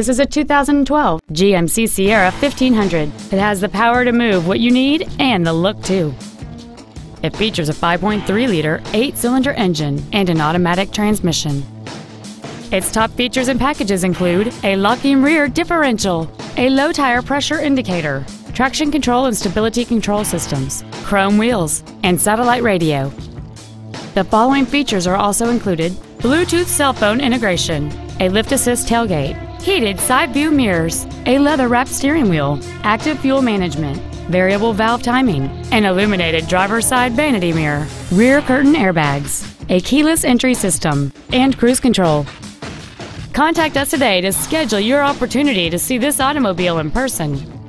This is a 2012 GMC Sierra 1500. It has the power to move what you need and the look too. It features a 5.3-liter 8-cylinder engine and an automatic transmission. Its top features and packages include a locking rear differential, a low tire pressure indicator, traction control and stability control systems, chrome wheels, and satellite radio. The following features are also included: Bluetooth cell phone integration, a lift assist tailgate, heated side view mirrors, a leather-wrapped steering wheel, active fuel management, variable valve timing, an illuminated driver's side vanity mirror, rear curtain airbags, a keyless entry system, and cruise control. Contact us today to schedule your opportunity to see this automobile in person.